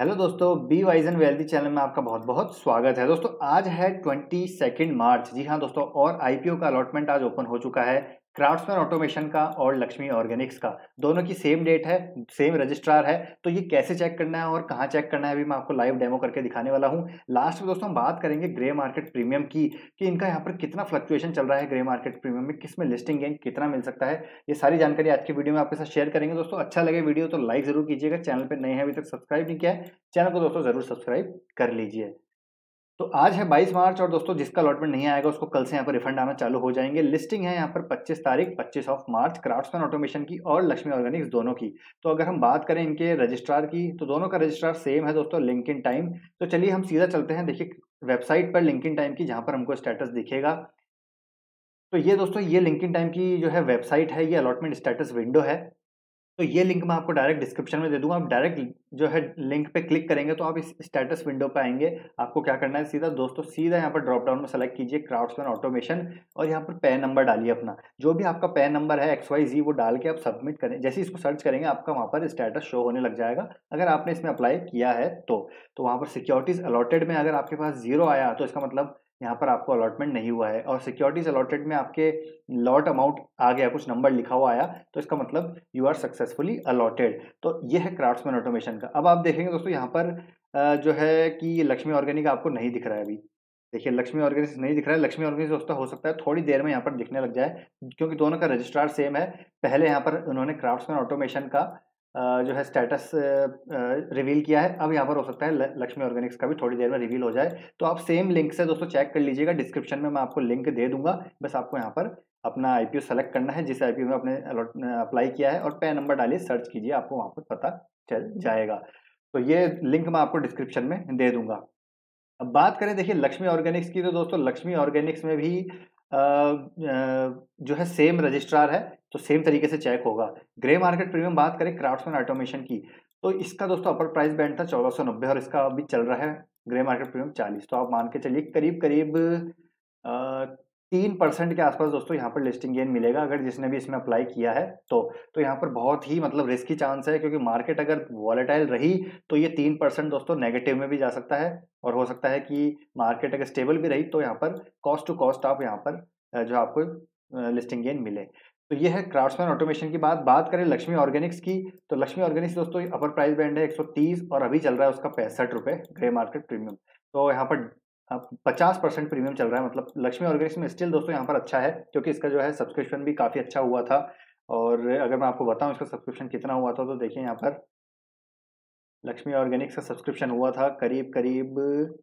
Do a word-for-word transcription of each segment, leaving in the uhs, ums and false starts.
Hello दोस्तों, B वाइजन wealthy channel में आपका बहुत बहुत स्वागत है। दोस्तों आज है बाईस मार्च। जी हाँ दोस्तों, और आईपीओ का अलॉटमेंट आज ओपन हो चुका है क्राफ्ट्समैन ऑटोमेशन का और लक्ष्मी ऑर्गेनिक्स का। दोनों की सेम डेट है, सेम रजिस्ट्रार है। तो ये कैसे चेक करना है और कहाँ चेक करना है अभी मैं आपको लाइव डेमो करके दिखाने वाला हूँ। लास्ट में दोस्तों हम बात करेंगे ग्रे मार्केट प्रीमियम की कि इनका यहाँ पर कितना फ्लक्चुएशन चल रहा है, ग्रे मार्केट प्रीमियम में किस में लिस्टिंग गेन कितना मिल सकता है। ये सारी जानकारी आज की वीडियो में आपके साथ शेयर करेंगे। दोस्तों अच्छा लगे वीडियो तो लाइक जरूर कीजिएगा। चैनल पर नए हैं, अभी तक सब्सक्राइब नहीं किया है चैनल को दोस्तों जरूर सब्सक्राइब कर लीजिए। तो आज है बाईस मार्च और दोस्तों जिसका अलॉटमेंट नहीं आएगा उसको कल से यहाँ पर रिफंड आना चालू हो जाएंगे। लिस्टिंग है यहाँ पर पच्चीस तारीख पच्चीस ऑफ मार्च क्राफ्ट्समैन ऑटोमेशन की और लक्ष्मी ऑर्गेनिक्स दोनों की। तो अगर हम बात करें इनके रजिस्ट्रार की तो दोनों का रजिस्ट्रार सेम है दोस्तों, लिंक इन टाइम। तो चलिए हम सीधा चलते हैं, देखिए वेबसाइट पर लिंक इन टाइम की, जहाँ पर हमको स्टेटस दिखेगा। तो ये दोस्तों ये लिंक इन टाइम की जो है वेबसाइट है, ये अलॉटमेंट स्टेटस विंडो है। तो ये लिंक मैं आपको डायरेक्ट डिस्क्रिप्शन में दे दूंगा। आप डायरेक्ट जो है लिंक पे क्लिक करेंगे तो आप इस स्टेटस विंडो पे आएंगे। आपको क्या करना है, सीधा दोस्तों सीधा यहाँ पर ड्रॉप डाउन में सेलेक्ट कीजिए क्राफ्ट्समैन ऑटोमेशन और यहाँ पर पैन नंबर डालिए अपना, जो भी आपका पैन नंबर है एक्स वाई जी वो डाल के आप सबमिट करें। जैसे इसको सर्च करेंगे आपका वहाँ पर स्टेटस शो होने लग जाएगा अगर आपने इसमें अप्लाई किया है तो। तो वहाँ पर सिक्योरिटीज़ अलॉटेड में अगर आपके पास जीरो आया तो इसका मतलब यहाँ पर आपको अलॉटमेंट नहीं हुआ है, और सिक्योरिटीज अलॉटेड में आपके लॉट अमाउंट आ गया, कुछ नंबर लिखा हुआ आया तो इसका मतलब यू आर सक्सेसफुली अलॉटेड। तो ये है क्राफ्ट्समैन ऑटोमेशन का। अब आप देखेंगे दोस्तों यहाँ पर जो है कि लक्ष्मी ऑर्गेनिक आपको नहीं दिख रहा है अभी। देखिए लक्ष्मी ऑर्गेनिक्स नहीं दिख रहा है। लक्ष्मी ऑर्गेनिक्स दोस्तों हो सकता है थोड़ी देर में यहाँ पर दिखने लग जाए क्योंकि दोनों का रजिस्ट्रार सेम है। पहले यहाँ पर उन्होंने क्राफ्ट्समैन ऑटोमेशन का जो है स्टेटस रिवील किया है, अब यहाँ पर हो सकता है लक्ष्मी ऑर्गेनिक्स का भी थोड़ी देर में रिवील हो जाए। तो आप सेम लिंक से दोस्तों चेक कर लीजिएगा। डिस्क्रिप्शन में मैं आपको लिंक दे दूंगा, बस आपको यहाँ पर अपना आईपीओ सेलेक्ट करना है जिस आईपीओ में आपने अप्लाई किया है और पैन नंबर डालिए, सर्च कीजिए, आपको वहाँ पर पता चल जाएगा। तो ये लिंक मैं आपको डिस्क्रिप्शन में दे दूंगा। अब बात करें देखिए लक्ष्मी ऑर्गेनिक्स की, तो दोस्तों लक्ष्मी ऑर्गेनिक्स में भी आ, जो है सेम रजिस्ट्रार है तो सेम तरीके से चेक होगा। ग्रे मार्केट प्रीमियम बात करें क्राफ्ट्समैन ऑटोमेशन की तो इसका दोस्तों अपर प्राइस बैंड था चौदह सौ नब्बे और इसका अभी चल रहा है ग्रे मार्केट प्रीमियम चालीस। तो आप मान के चलिए करीब करीब तीन परसेंट के आसपास दोस्तों यहाँ पर लिस्टिंग गेन मिलेगा अगर जिसने भी इसमें अप्लाई किया है तो। तो यहाँ पर बहुत ही मतलब रिस्की चांस है क्योंकि मार्केट अगर वॉलेटाइल रही तो ये तीन परसेंट दोस्तों नेगेटिव में भी जा सकता है, और हो सकता है कि मार्केट अगर स्टेबल भी रही तो यहाँ पर कॉस्ट टू कॉस्ट आप यहाँ पर जो आपको लिस्टिंग गेन मिले। तो ये है क्राफ्ट्समैन ऑटोमेशन की बात। बात करें लक्ष्मी ऑर्गेनिक्स की तो लक्ष्मी ऑर्गेनिक्स दोस्तों अपर प्राइस बैंड है एक सौ तीस और अभी चल रहा है उसका पैंसठ रुपये ग्रे मार्केट प्रीमियम। तो यहाँ पर पचास परसेंट प्रीमियम चल रहा है, मतलब लक्ष्मी ऑर्गेनिक्स में स्टिल दोस्तों यहाँ पर अच्छा है क्योंकि इसका जो है सब्सक्रिप्शन भी काफ़ी अच्छा हुआ था। और अगर मैं आपको बताऊँ इसका सब्सक्रिप्शन कितना हुआ था तो देखिए यहाँ पर लक्ष्मी ऑर्गेनिक्स का सब्सक्रिप्शन हुआ था करीब करीब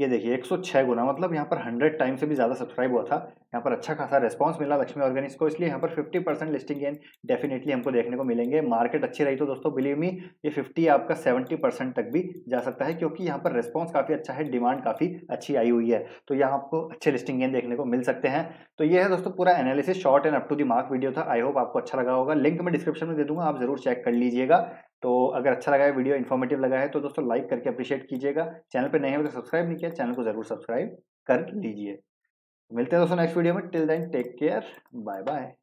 ये देखिए एक सौ छह गुना, मतलब यहाँ पर सौ टाइम से भी ज़्यादा सब्सक्राइब हुआ था। यहाँ पर अच्छा खासा रिस्पांस मिला लक्ष्मी ऑर्गेनिक्स को, इसलिए यहाँ पर पचास परसेंट लिस्टिंग गेन डेफिनेटली हमको देखने को मिलेंगे। मार्केट अच्छी रही तो दोस्तों बिलीव मी ये पचास आपका सत्तर परसेंट तक भी जा सकता है क्योंकि यहाँ पर रिस्पांस काफ़ी अच्छा है, डिमांड काफ़ी अच्छी आई हुई है। तो यहाँ आपको अच्छे लिस्टिंग गेन देखने को मिल सकते हैं। तो ये है दोस्तों पूरा analysis, short and up to the mark video था। आई होप आपको अच्छा लगा होगा। लिंक मैं डिस्क्रिप्शन में दे दूँगा, आप जरूर चेक कर लीजिएगा। तो अगर अच्छा लगा है वीडियो, इन्फॉर्मेटिव लगा है तो दोस्तों लाइक करके अप्रिशिएट कीजिएगा। चैनल पर नए हैं तो सब्सक्राइब नहीं किया चैनल को जरूर सब्सक्राइब कर लीजिए। मिलते हैं दोस्तों नेक्स्ट वीडियो में। Till then take care, bye bye.